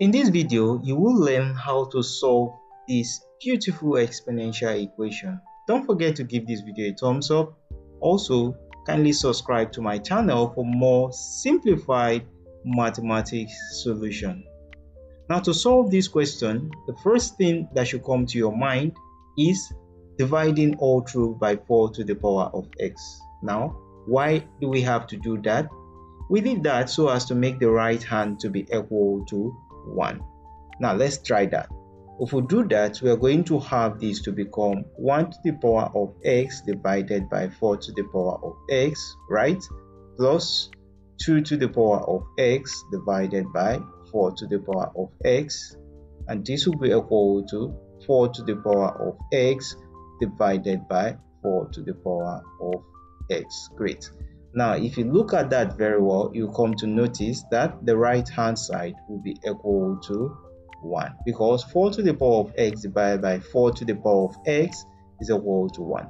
In this video, you will learn how to solve this beautiful exponential equation. Don't forget to give this video a thumbs up. Also, kindly subscribe to my channel for more simplified mathematics solution. Now, to solve this question, the first thing that should come to your mind is dividing all through by 4 to the power of x. Now, why do we have to do that? We did that so as to make the right hand to be equal to 1. Now let's try that. If we do that, we are going to have this to become 1 to the power of x divided by 4 to the power of x, right? Plus 2 to the power of x divided by 4 to the power of x. And this will be equal to 4 to the power of x divided by 4 to the power of x. Great. Now, if you look at that very well, you come to notice that the right-hand side will be equal to 1 because 4 to the power of x divided by 4 to the power of x is equal to 1.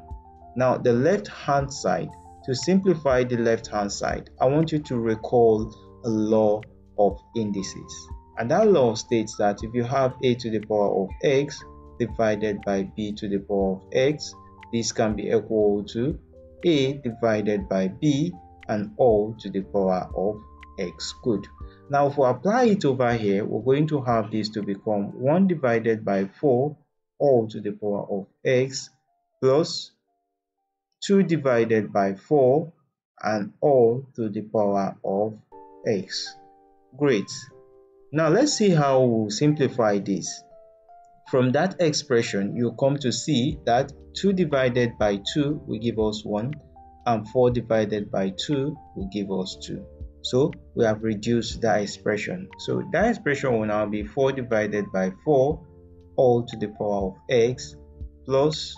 Now, the left-hand side, to simplify the left-hand side, I want you to recall a law of indices. And that law states that if you have a to the power of x divided by b to the power of x, this can be equal to a divided by b and all to the power of x. Good. Now if we apply it over here, we're going to have this to become 1 divided by 4 all to the power of x plus 2 divided by 4 and all to the power of x. Great. Now let's see how we'll simplify this. From that expression, you come to see that 2 divided by 2 will give us 1, and 4 divided by 2 will give us 2. So we have reduced that expression. So that expression will now be 4 divided by 4 all to the power of x plus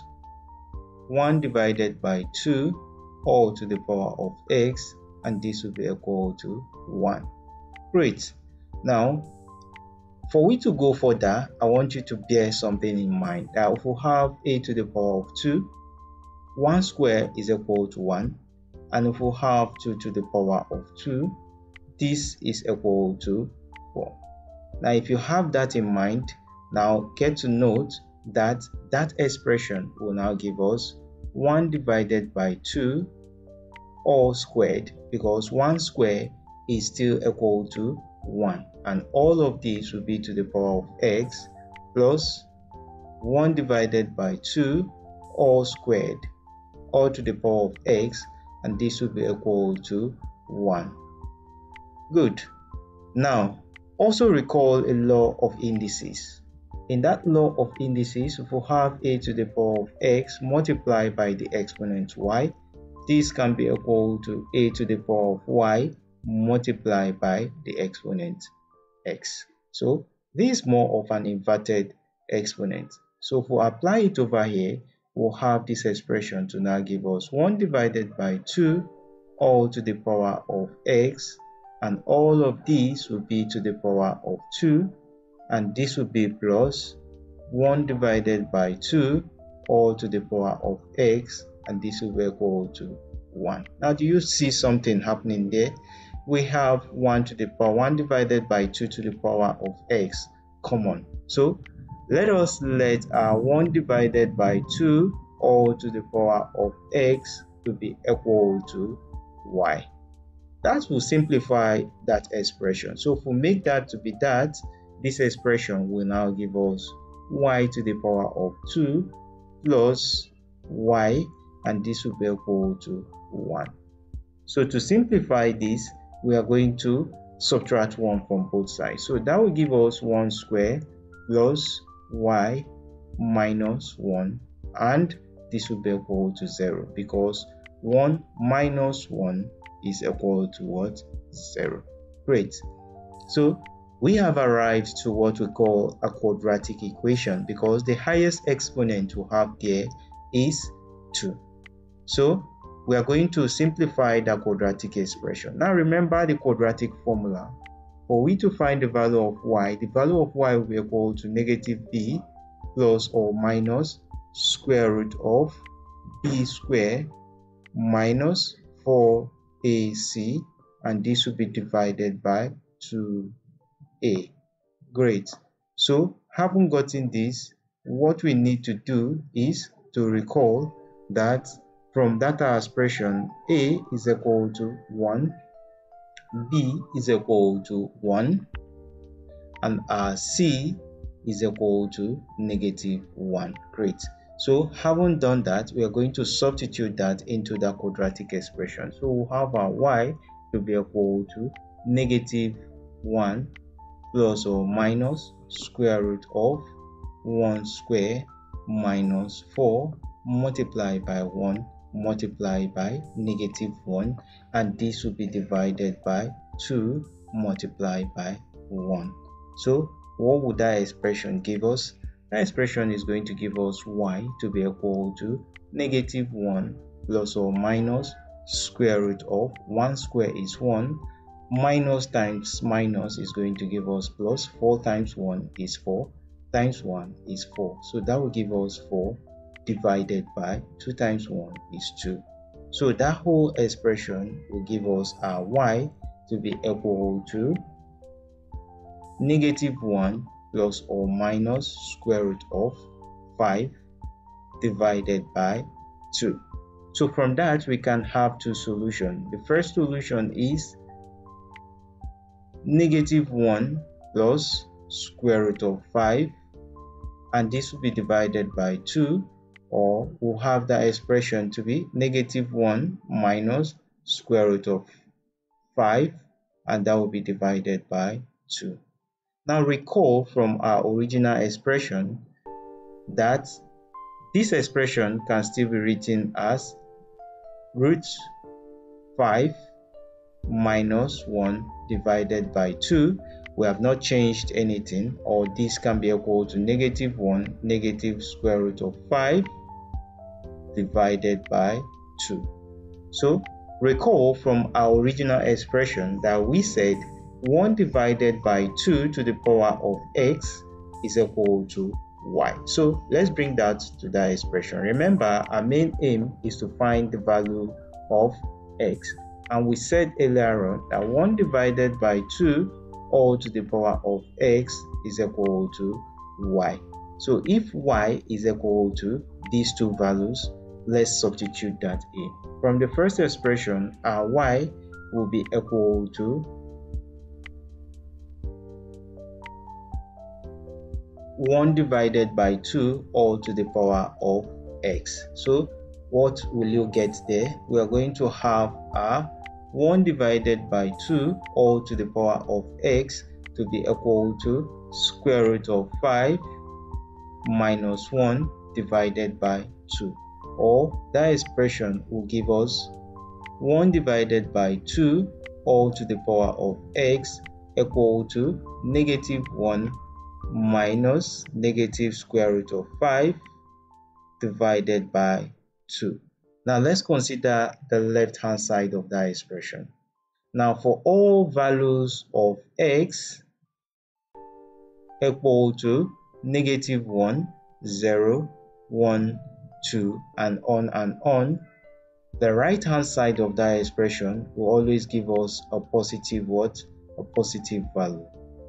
1 divided by 2 all to the power of x, and this will be equal to 1. Great. Now, for we to go further, I want you to bear something in mind that if we have a to the power of 2, 1 square is equal to 1, and if we have 2 to the power of 2, this is equal to 4. Now if you have that in mind, now get to note that that expression will now give us 1 divided by 2 all squared, because 1 square is still equal to 1, and all of these will be to the power of x plus 1 divided by 2 all squared all to the power of x, and this will be equal to 1. Good. Now also recall a law of indices. In that law of indices, if we have a to the power of x multiplied by the exponent y, this can be equal to a to the power of y multiplied by the exponent x. So this is more of an inverted exponent. So if we apply it over here, we'll have this expression to now give us 1 divided by 2 all to the power of x, and all of these will be to the power of 2, and this will be plus 1 divided by 2 all to the power of x, and this will be equal to 1. Now do you see something happening there? We have 1 to the power 1 divided by 2 to the power of x common. So let us let our 1 divided by 2 all to the power of x to be equal to y. That will simplify that expression. So if we make that to be that, this expression will now give us y to the power of 2 plus y, and this will be equal to 1. So to simplify this, we are going to subtract 1 from both sides. So that will give us 1 square plus y minus 1, and this will be equal to 0 because 1 minus 1 is equal to what? 0. Great. So we have arrived to what we call a quadratic equation because the highest exponent we have there is 2. So we are going to simplify the quadratic expression. Now remember the quadratic formula. For we to find the value of y, the value of y will be equal to negative b plus or minus square root of b square minus 4ac, and this will be divided by 2a. Great. So having gotten this, what we need to do is to recall that from data expression, A is equal to 1, B is equal to 1, and C is equal to negative 1. Great. So having done that, we are going to substitute that into the quadratic expression. So we'll have our y to be equal to negative 1 plus or minus square root of 1 square minus 4 multiplied by 1 multiplied by negative 1, and this will be divided by 2 multiplied by 1. So what would that expression give us? That expression is going to give us y to be equal to negative 1 plus or minus square root of 1 square is 1, minus times minus is going to give us plus, 4 times 1 is 4 times 1 is 4, so that will give us 4 divided by 2 times 1 is 2. So that whole expression will give us our y to be equal to negative 1 plus or minus square root of 5 divided by 2. So from that we can have two solutions. The first solution is negative 1 plus square root of 5, and this will be divided by 2, or we'll have that expression to be negative 1 minus square root of 5, and that will be divided by 2. Now recall from our original expression that this expression can still be written as root 5 minus 1 divided by 2. We have not changed anything, or this can be equal to negative 1 negative square root of 5 divided by 2. So recall from our original expression that we said 1 divided by 2 to the power of x is equal to y. So let's bring that to that expression. Remember, our main aim is to find the value of x, and we said earlier on that 1 divided by 2 all to the power of x is equal to y. So if y is equal to these two values, let's substitute that in. From the first expression, our y will be equal to 1 divided by 2 all to the power of x. So what will you get there? We are going to have a 1 divided by 2 all to the power of x to be equal to square root of 5 minus 1 divided by 2, or that expression will give us 1 divided by 2 all to the power of x equal to negative 1 minus negative square root of 5 divided by 2. Now let's consider the left hand side of that expression. Now for all values of x equal to negative 1, 0, 1, 2, and on, the right hand side of that expression will always give us a positive what? A positive value.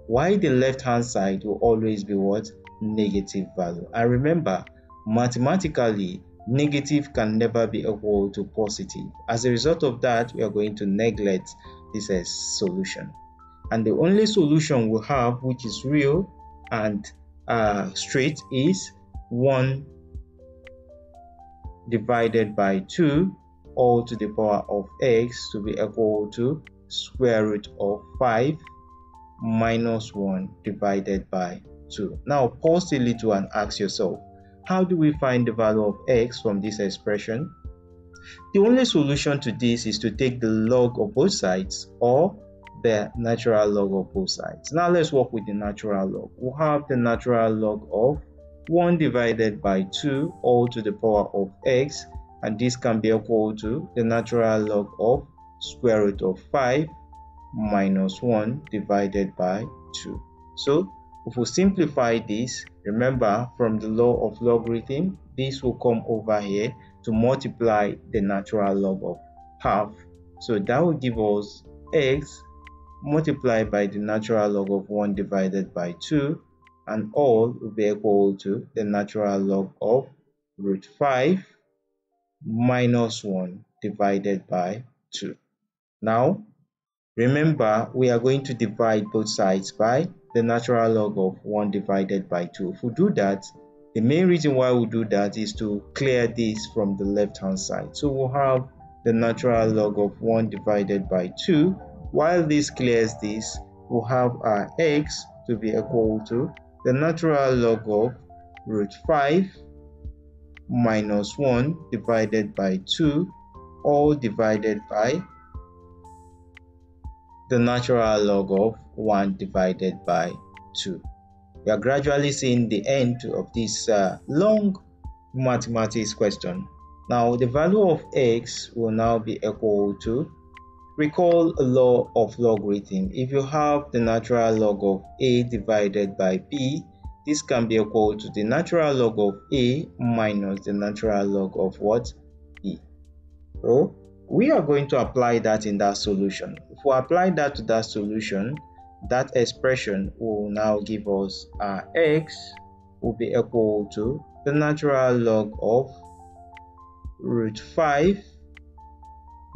Why the left hand side will always be what? Negative value. And remember, mathematically, negative can never be equal to positive. As a result of that, we are going to neglect this as solution, and the only solution we have which is real and straight is 1 divided by 2 all to the power of x to be equal to square root of 5 minus 1 divided by 2. Now pause a little and ask yourself, how do we find the value of x from this expression? The only solution to this is to take the log of both sides, or the natural log of both sides. Now let's work with the natural log. We'll have the natural log of 1 divided by 2 all to the power of x, and this can be equal to the natural log of square root of 5 minus 1 divided by 2. So if we simplify this, remember from the law of logarithm, this will come over here to multiply the natural log of half. So that will give us x multiplied by the natural log of 1 divided by 2, and all will be equal to the natural log of root 5 minus 1 divided by 2. Now, remember, we are going to divide both sides by the natural log of 1 divided by 2. If we do that, the main reason why we do that is to clear this from the left hand side. So we'll have the natural log of 1 divided by 2. While this clears this, we'll have our x to be equal to the natural log of root 5 minus 1 divided by 2, all divided by the natural log of 1 divided by 2. We are gradually seeing the end of this long mathematics question. Now, the value of x will now be equal to, recall a law of logarithm. If you have the natural log of a divided by b, this can be equal to the natural log of a minus the natural log of what? b. So we are going to apply that in that solution. If we apply that to that solution, that expression will now give us our x will be equal to the natural log of root 5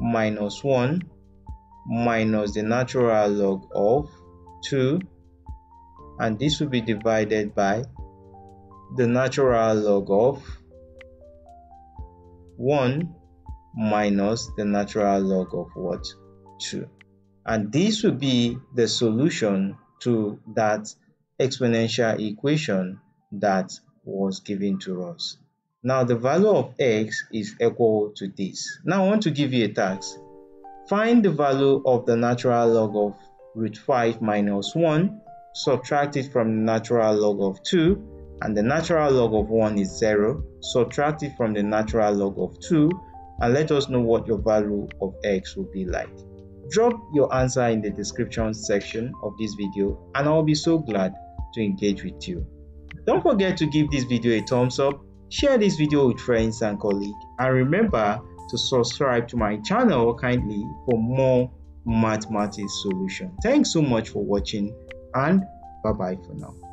minus 1 minus the natural log of 2, and this will be divided by the natural log of 1 minus the natural log of what? 2. And this will be the solution to that exponential equation that was given to us. Now, the value of x is equal to this. Now, I want to give you a task. Find the value of the natural log of root 5 minus 1, subtract it from the natural log of 2, and the natural log of 1 is 0, subtract it from the natural log of 2, and let us know what your value of x will be like. Drop your answer in the description section of this video, and I'll be so glad to engage with you. Don't forget to give this video a thumbs up, share this video with friends and colleagues, and remember to subscribe to my channel kindly for more mathematics solutions. Thanks so much for watching, and bye bye for now.